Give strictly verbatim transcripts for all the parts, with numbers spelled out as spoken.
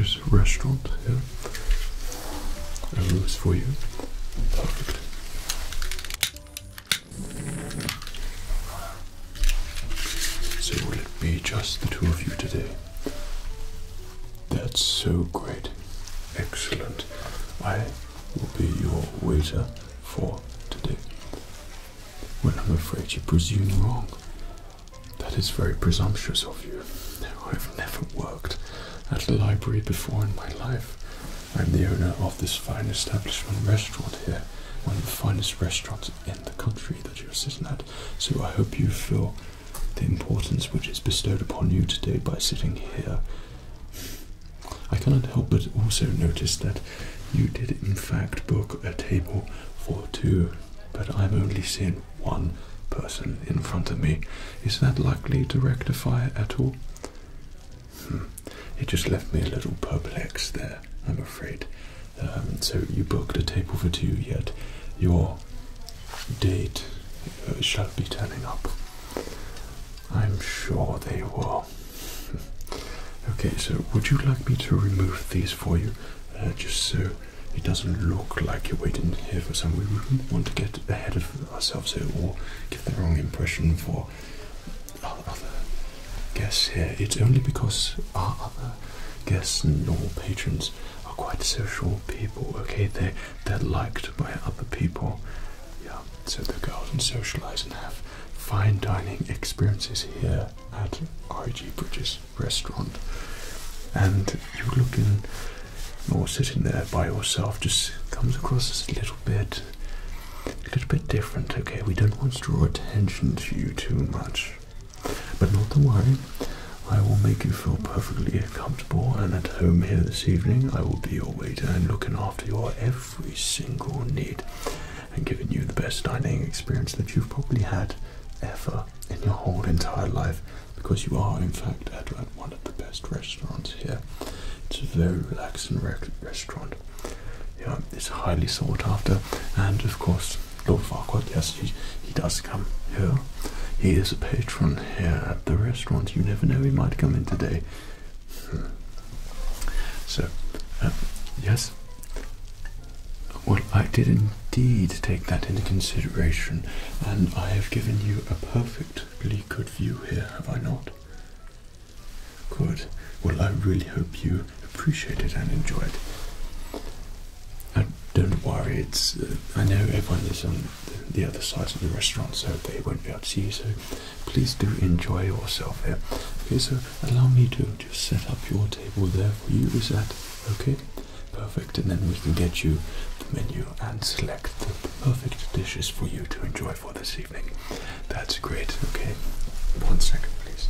Bridges restaurant here. Yeah. A rose for you. Perfect. So will it be just the two of you today? That's so great. Excellent. I will be your waiter for today. Well, I'm afraid you presume wrong. That is very presumptuous of you. I've never worked at a library before in my life. I'm the owner of this fine establishment restaurant here, one of the finest restaurants in the country that you're sitting at. So I hope you feel the importance which is bestowed upon you today by sitting here. I cannot help but also notice that you did in fact book a table for two, but I'm only seeing one person in front of me. Is that likely to rectify at all? Hmm. It just left me a little perplexed there, I'm afraid. Um, so you booked a table for two, yet your date uh, shall be turning up. I'm sure they will. Okay, so would you like me to remove these for you? Uh, just so it doesn't look like you're waiting here for someone. We wouldn't want to get ahead of ourselves here or give the wrong impression for our other guests here. It's only because our other guests and all patrons are quite social people, okay? They, they're liked by other people. Yeah, so they go out and socialise and have fine dining experiences here at R G Bridges restaurant. And you look in... or sitting there by yourself just comes across as a little bit a little bit different, okay? We don't want to draw attention to you too much. But not to worry, I will make you feel perfectly comfortable and at home here this evening. I will be your waiter and looking after your every single need and giving you the best dining experience that you've probably had ever in your whole entire life, because you are in fact at one of the best restaurants here. It's a very relaxing re restaurant. Yeah, it's highly sought after, and of course, Lord Farquaad, yes, he, he does come here. He is a patron here at the restaurant. You never know, he might come in today. Hmm. So, uh, yes. Well, I did indeed take that into consideration, and I have given you a perfectly good view here, have I not? Good. Well, I really hope you appreciate it and enjoy it. And don't worry, it's uh, I know everyone is on the, the other side of the restaurant, so they won't be able to see you, so please do enjoy yourself here. Okay, so allow me to just set up your table there for you. Is that okay? Perfect. And then we can get you the menu and select the perfect dishes for you to enjoy for this evening. That's great. Okay, one second please.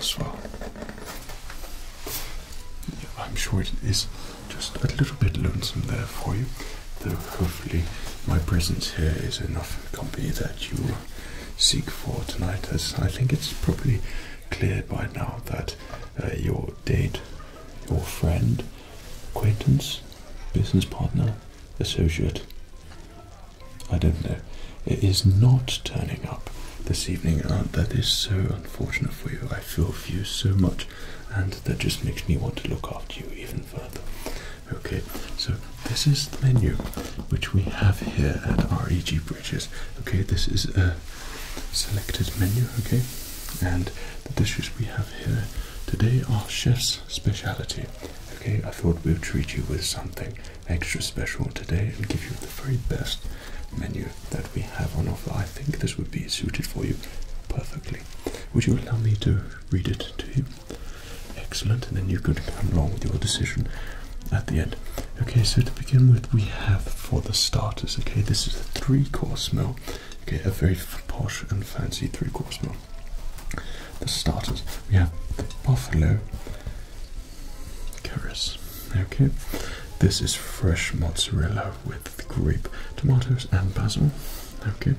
as well. Yeah, I'm sure it is just a little bit lonesome there for you, though hopefully my presence here is enough company that you seek for tonight, as I think it's probably clear by now that uh, your date, your friend, acquaintance, business partner, associate, I don't know, it is not turning up this evening, and that is so unfortunate for you. I feel for you so much, and that just makes me want to look after you even further. Okay, so this is the menu which we have here at R G Bridges. Okay, this is a selected menu, okay, and the dishes we have here today are chef's speciality. Okay, I thought we would treat you with something extra special today and give you the very best menu that we have on offer. I think this would be suited for you perfectly. Would you allow me to read it to you? Excellent, and then you could come along with your decision at the end. Okay, so to begin with, we have for the starters, okay, this is a three-course meal. Okay, a very posh and fancy three-course meal. The starters, we have buffalo carrots. Okay, this is fresh mozzarella with grape, tomatoes and basil. Okay,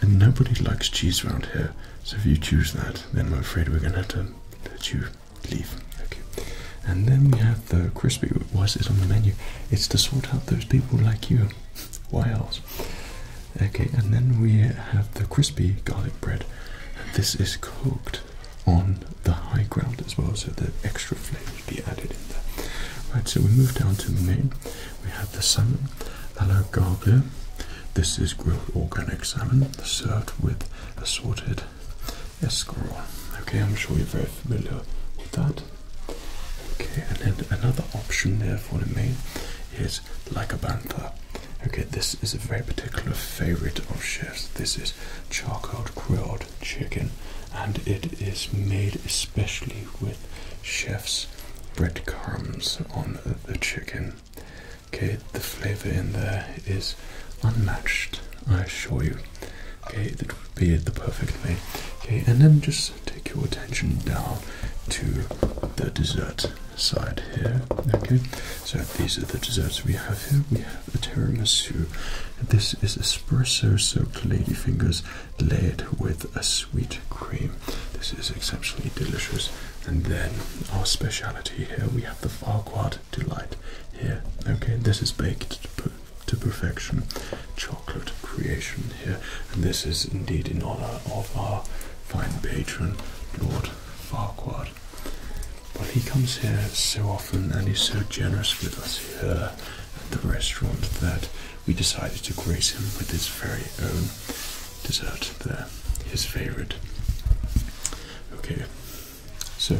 and nobody likes cheese around here, so if you choose that, then I'm afraid we're gonna have to let you leave. Okay, and then we have the crispy. Why is it on the menu? It's to sort out those people like you. Why else? Okay, and then we have the crispy garlic bread. This is cooked on the high ground as well, so the extra flavour would be added in there. Right, so we move down to the main. We have the salmon a la Garble. This is grilled organic salmon served with assorted escarole. Okay, I'm sure you're very familiar with that. Okay, and then another option there for the main is Lacabantha. Okay, this is a very particular favourite of chefs. This is charcoal grilled chicken, and it is made especially with chef's breadcrumbs on the chicken. Okay, the flavour in there is unmatched, I assure you. Okay, that would be the perfect way. Okay, and then just take your attention down to the dessert side here. Okay, so these are the desserts we have here. We have a tiramisu. This is espresso soaked ladyfingers laid with a sweet cream. This is exceptionally delicious. And then our speciality here, we have the Farquaad Delight here. Okay, this is baked to put to perfection, chocolate creation here, and this is indeed in honor of our fine patron, Lord Farquaad. Well, he comes here so often and he's so generous with us here at the restaurant that we decided to grace him with his very own dessert there, his favorite. Okay, so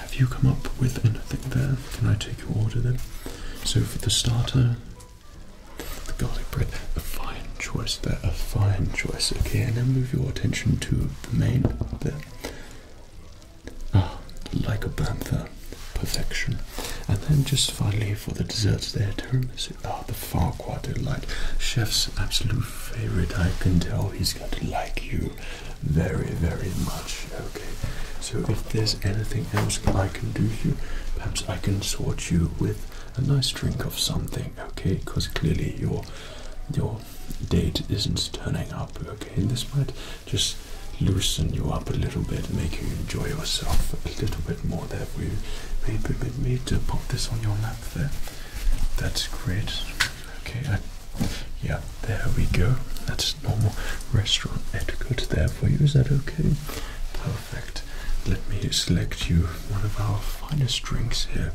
have you come up with anything there? Can I take your order then? So for the starter, garlic bread, a fine choice there, a fine choice. Okay, and then move your attention to the main there. Ah, like a bantha, perfection. And then just finally for the desserts there, tiramisu. Ah, the Farquaad Delight, chef's absolute favorite. I can tell he's going to like you very, very much. Okay, so if there's anything else I can do for you, perhaps I can sort you with a nice drink of something, okay, because clearly your your date isn't turning up, okay, and this might just loosen you up a little bit, make you enjoy yourself a little bit more there for you. Maybe we need to pop this on your lap there. That's great. Okay, I, yeah, there we go. That's normal restaurant etiquette there for you. Is that okay? Perfect. Let me select you one of our finest drinks here,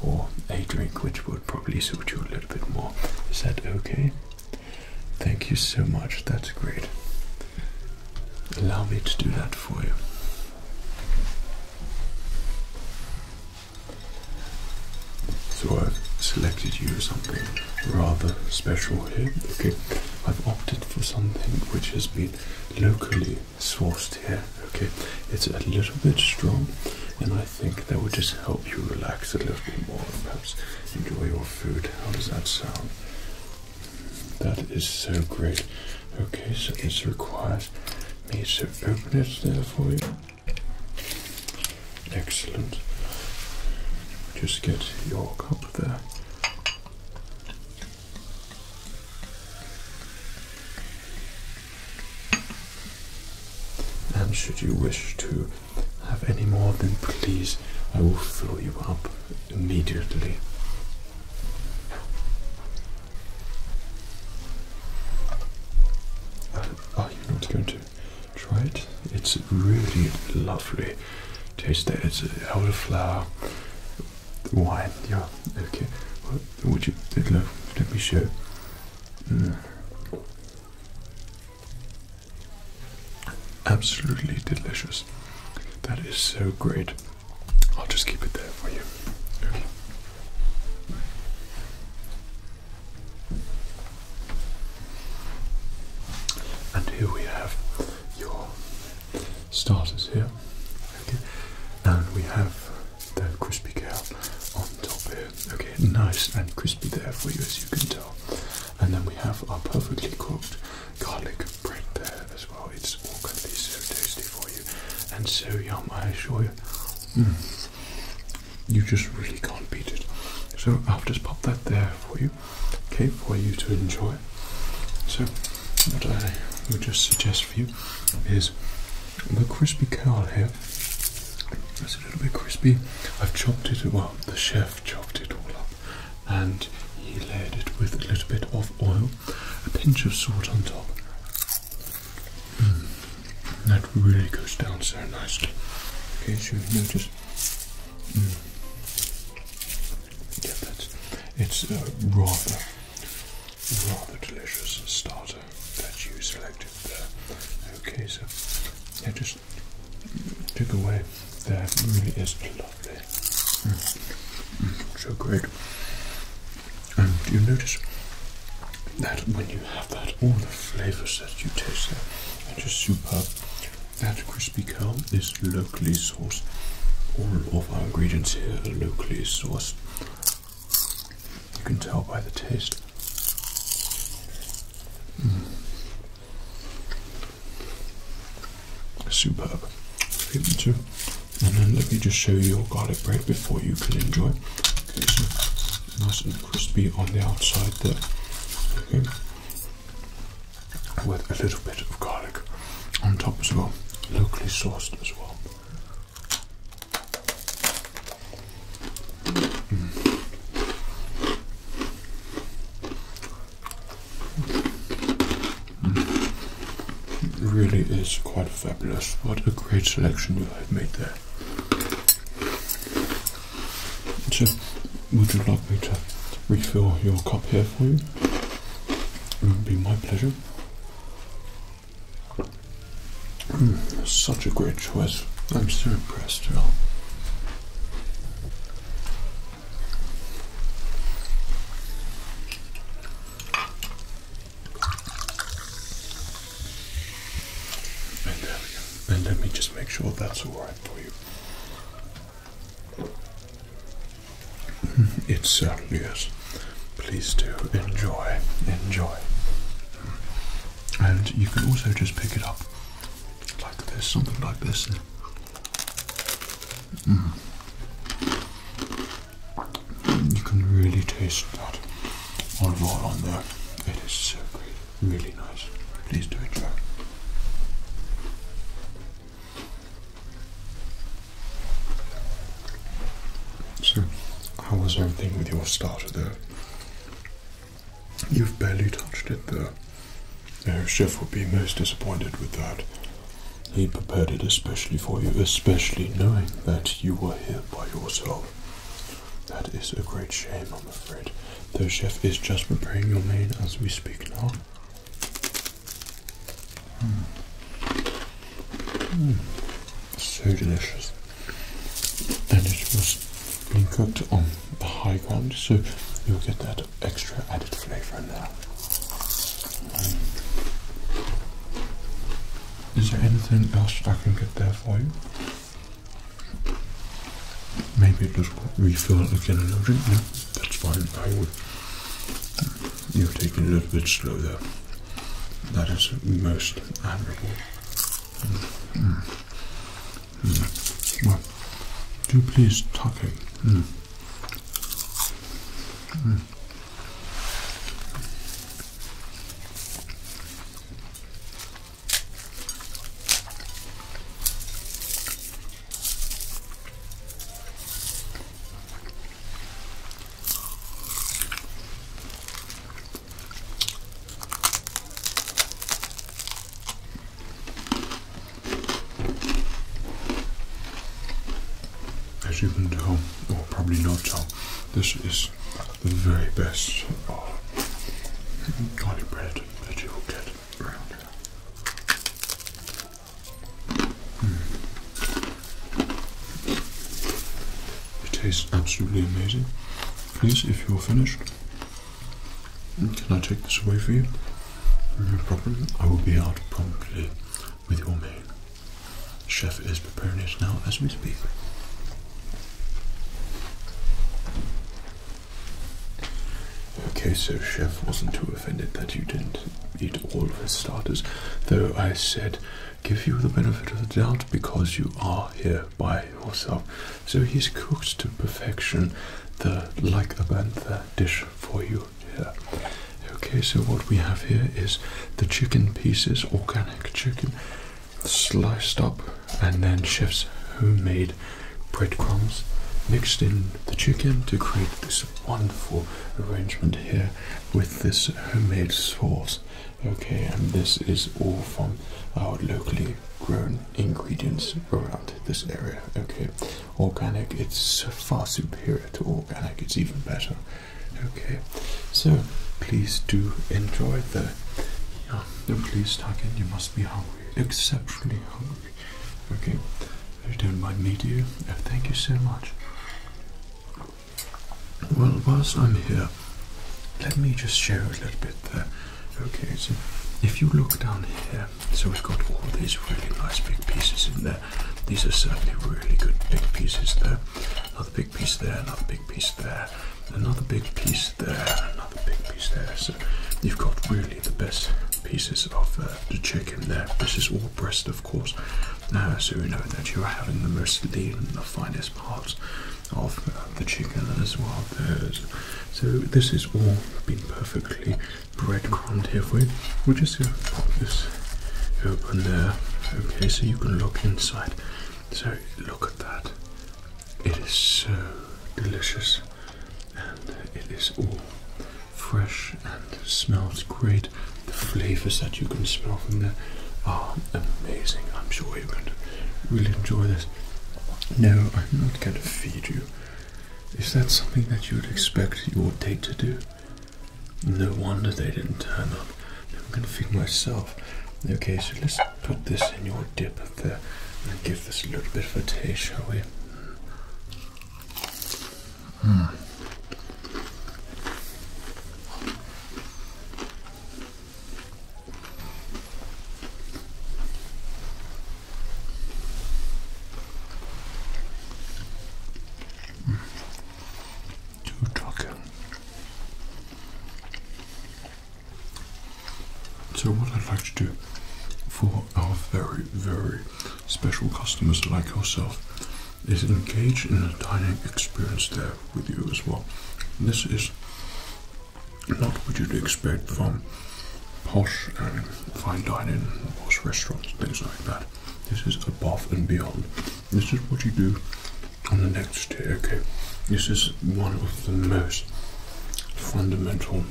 or a drink which would probably suit you a little bit more. Is that okay? Thank you so much, that's great. Allow me to do that for you. So I've selected you something rather special here. Okay, I've opted for something which has been locally sourced here. Okay, it's a little bit strong, and I think that would just help you relax a little bit more and perhaps enjoy your food. How does that sound? That is so great. Okay, so this requires me to open it there for you. Excellent. Just get your cup there. And should you wish to have any more, then please, I will fill you up immediately. Uh, are you not going to try it? It's really lovely. Taste that. It's elderflower wine. Yeah. Okay. Would you let me show? Mm. Absolutely delicious. That is so great. I'll just keep it there for you. Okay. And here we have your starters here. Okay. And we have the crispy cow on top here. Okay, nice and crispy there for you, as you can tell. And then we have our perfectly cooked garlic bread there as well. It's all going to be so tasty for you and so yum, I assure you. Mm. You just really can't beat it. So I'll just pop that there for you, okay, for you to enjoy. So what I would just suggest for you is the crispy cowl here. It's a little bit crispy. I've chopped it, well, the chef chopped it all up, and he layered it with a little bit of oil, a pinch of salt on top. Mm. That really goes down so nicely. Okay, so you notice, mm. yeah, that's, it's a rather, rather delicious starter that you selected there. Okay, so yeah, just took away. There really is lovely. Mm. Mm. So great. And you notice that when you have that, all the flavors that you taste there are just superb. That crispy cow is locally sourced. All of our ingredients here are locally sourced. You can tell by the taste. Mm. Superb. So, and then let me just show you your garlic bread before you can enjoy. Okay, so nice and crispy on the outside there. Okay. With a little bit of garlic on top as well. Locally sourced as well. Really is quite fabulous. What a great selection you have made there. So, would you like me to refill your cup here for you? It would be my pleasure. Mm, such a great choice. I'm so impressed, y'all. Sure, that's all right for you. It certainly is. Please do enjoy, enjoy. And you can also just pick it up like this, something like this. Mm. You can really taste that olive oil on there. It is so great, really nice. Please do enjoy. How was everything with your starter there? You've barely touched it there. Your chef would be most disappointed with that. He prepared it especially for you, especially knowing that you were here by yourself. That is a great shame, I'm afraid. The chef is just preparing your main as we speak now. Mm. Mm. So delicious. And it was being cooked on the high ground, so you'll get that extra added flavour in there. Um, is there anything else I can get there for you? Maybe just refill again a little bit? No, that's fine. I would. You're taking a little bit slow there. That is most admirable. Mm. Mm. Well, deeply tucking. Mm. Mm. As you can tell, or probably not tell, this is the very best of garlic bread that you will get around here. Mm. It tastes absolutely amazing. Please, if you're finished, can I take this away for you? No problem. I will be out promptly with your maid. The chef is preparing it now as we speak. Okay, so Chef wasn't too offended that you didn't eat all of his starters, though I said give you the benefit of the doubt because you are here by yourself. So he's cooked to perfection the Lakabantha dish for you here. Okay, so what we have here is the chicken pieces, organic chicken, sliced up, and then Chef's homemade breadcrumbs mixed in the chicken to create this wonderful arrangement here with this homemade sauce. Okay, and this is all from our locally grown ingredients around this area. Okay, organic, it's far superior to organic, it's even better. Okay, so please do enjoy the, yeah, don't please tuck in, you must be hungry, exceptionally hungry. Okay, if you don't mind me, do you? Oh, thank you so much. Well, whilst I'm here, let me just share a little bit there. Okay, so if you look down here, so we've got all these really nice big pieces in there. These are certainly really good big pieces there. Another big piece there, another big piece there, another big piece there, another big piece there. So you've got really the best pieces of uh, the chicken there. This is all breast, of course. Uh, so we know that you're having the most lean and the finest parts of uh, the chicken as well. There's, so this is all been perfectly breadcrumbed here for you. We're just going to pop this open there. Okay, so you can look inside. So look at that. It is so delicious, and it is all fresh and smells great. The flavors that you can smell from there are amazing. I'm sure you're going to really enjoy this. No, I'm not going to feed you. Is that something that you would expect your date to do? No wonder they didn't turn up. I'm going to feed myself. Okay, so let's put this in your dip there and give this a little bit of a taste, shall we? Mm. So what I'd like to do for our very, very special customers like yourself is engage in a dining experience there with you as well. This is not what you'd expect from posh and fine dining, posh restaurants, things like that. This is above and beyond. This is what you do on the next day, okay? This is one of the most fundamental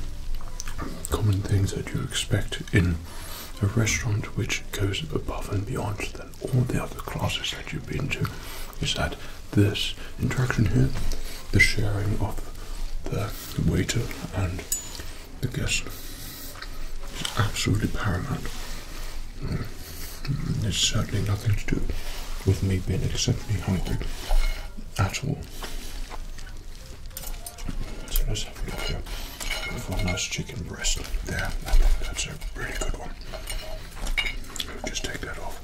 common things that you expect in a restaurant which goes above and beyond than all the other classes that you've been to, is that this interaction here, the sharing of the waiter and the guest, is absolutely paramount. It's certainly nothing to do with me being exceptionally hungry at all. So let's have a look here. For a nice chicken breast there, I think that's a really good one. We'll just take that off.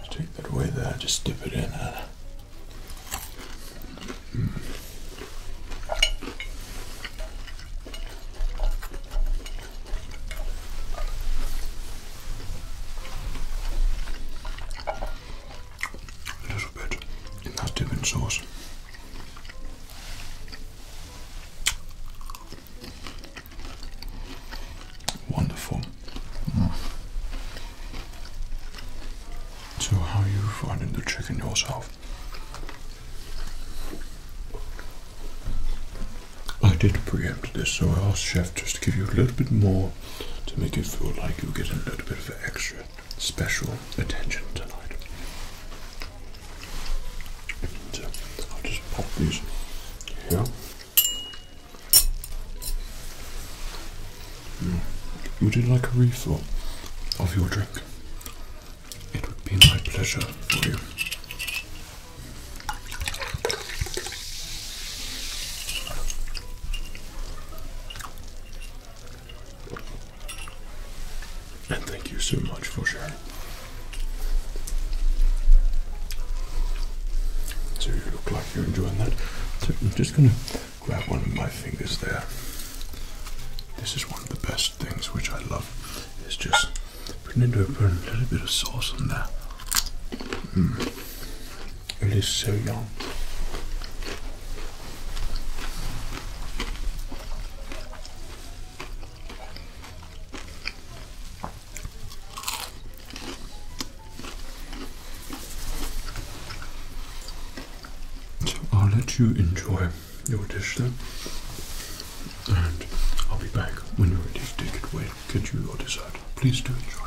Just take that away there, just dip it in there. Mm. mushroom sauce. Wonderful. Mm. So how are you finding the chicken yourself? I did preempt this, so I asked Chef just to give you a little bit more to make it feel like you're getting a little bit of extra special attention tonight. Pop these here. Mm. Would you like a refill of your drink? It would be my pleasure for you. And thank you so much for sharing. So you look like you're enjoying that. So I'm just going to grab one of my fingers there. This is one of the best things which I love, is just putting into it, putting a little bit of sauce on there. Mm. It is so yum. You enjoy your dish then, and I'll be back when you're ready to take it away. Get you your dessert. Please do enjoy.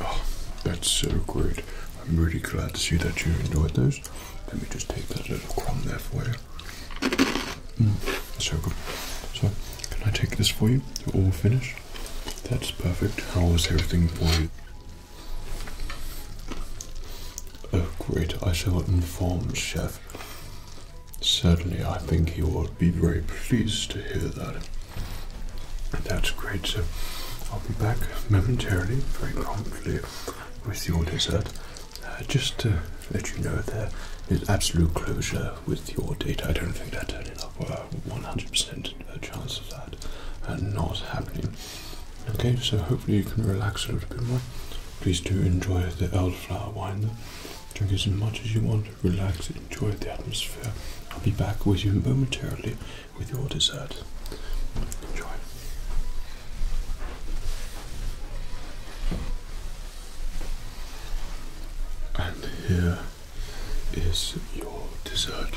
Oh, that's so great. I'm really glad to see that you enjoyed those. Let me just take that little crumb there for you. Mm, so good. So, can I take this for you? You're all finished? That's perfect. How was everything for you? Great, I shall inform Chef. Certainly, I think he will be very pleased to hear that. That's great, so I'll be back momentarily, very promptly, with your dessert. Uh, just to let you know, there is absolute closure with your date. I don't think they're turning up. Well, one hundred percent chance of that uh, not happening. Okay, so hopefully you can relax a little bit more. Please do enjoy the elderflower wine though. Drink as much as you want, relax, enjoy the atmosphere. I'll be back with you momentarily with your dessert. Enjoy. And here is your dessert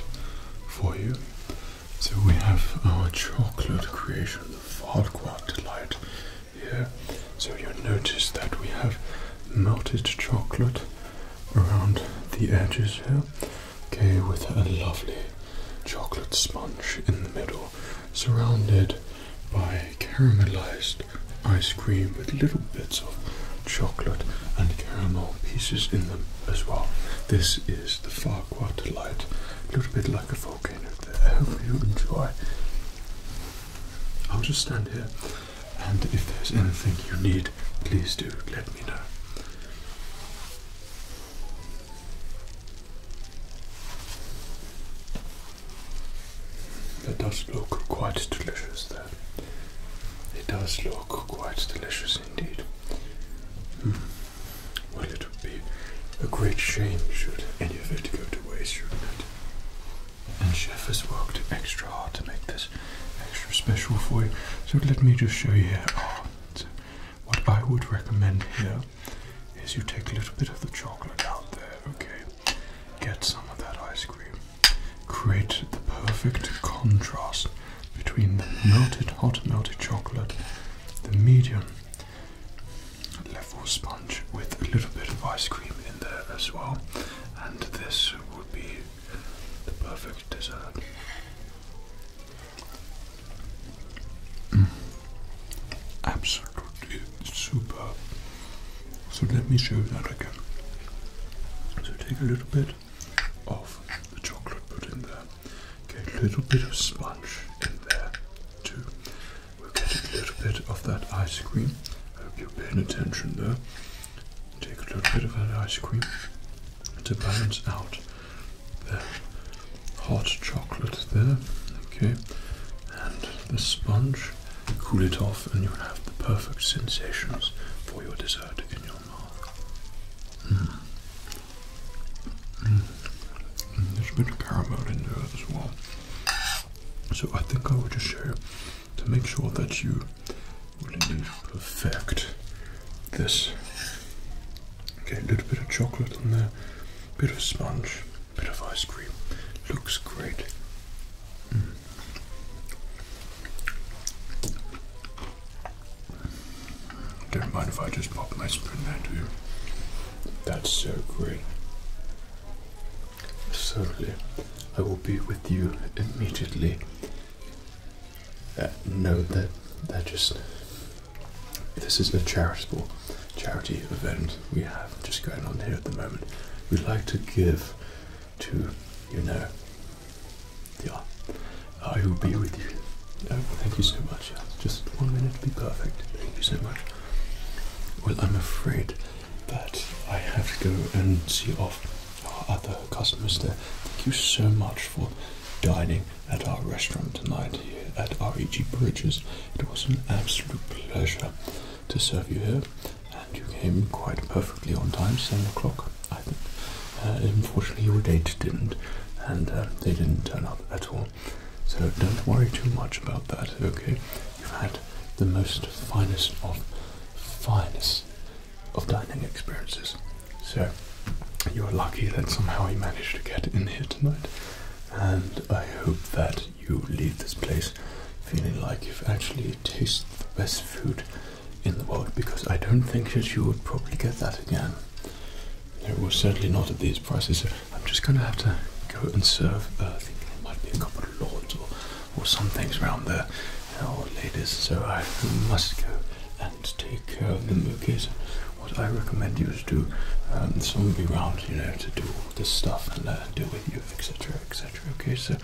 for you. So we have our chocolate creation, the Farquaad Delight here. So you'll notice that we have melted chocolate around the edges here, okay, with a lovely chocolate sponge in the middle, surrounded by caramelized ice cream with little bits of chocolate and caramel pieces in them as well. This is the Farquaad Delight, a little bit like a volcano there. I hope you enjoy. I'll just stand here, and if there's anything you need, please do let me know. That does look quite delicious there. It does look quite delicious indeed. Mm. Well, it would be a great shame should any of it go to waste, shouldn't it? And Chef has worked extra hard to make this extra special for you. So let me just show you here. Oh, so what I would recommend here is you take a little bit of the chocolate out there, okay? Get some of that ice cream. Create the perfect contrast between the melted, hot melted chocolate, the medium level sponge with a little bit of ice cream in there as well, and this would be the perfect dessert. Mm. Absolutely superb. So let me show you that again. So take a little bit of the chocolate, put in there. Get a little bit of sponge in there too. We'll get a little bit of that ice cream. I hope you're paying attention there. Take a little bit of that ice cream to balance out the hot chocolate there. Okay, and the sponge, cool it off, and you'll have the perfect sensations for your dessert in your mouth. a bit of caramel in there as well. So I think I will just show you, to make sure that you really need to perfect this. Okay, a little bit of chocolate in there, a bit of sponge, a bit of ice cream. Looks great. Mm. Don't mind if I just pop my spoon there too. That's so great. Certainly, I will be with you immediately. Uh, no, that that just this is a charitable charity event we have just going on here at the moment. We like to give to, you know. Yeah, I will be with you. Oh, thank you so much. Just one minute to be perfect. Thank you so much. Well, I'm afraid that I have to go and see off our other customers there. Thank you so much for dining at our restaurant tonight here at R E G Bridges. It was an absolute pleasure to serve you here, and you came quite perfectly on time, seven o'clock, I think. Uh, unfortunately, your date didn't, and uh, they didn't turn up at all. So don't worry too much about that, okay? You've had the most finest of finest of dining experiences. So you are lucky that somehow you managed to get in here tonight, and I hope that you leave this place feeling like you've actually tasted the best food in the world, because I don't think that you would probably get that again. It was certainly not at these prices. So I'm just going to have to go and serve. Uh, I think there might be a couple of lords or, or some things around there, or ladies, so I must go and take care of them, okay? So what I recommend you is do, um, someone will be around, you know, to do all this stuff and uh, deal with you, et cetera, et cetera, okay? So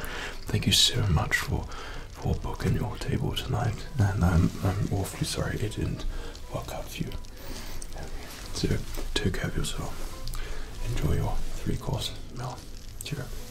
thank you so much for, for booking your table tonight, and I'm, I'm awfully sorry it didn't work out for you. Okay. So take care of yourself. Enjoy your three-course meal. Cheers.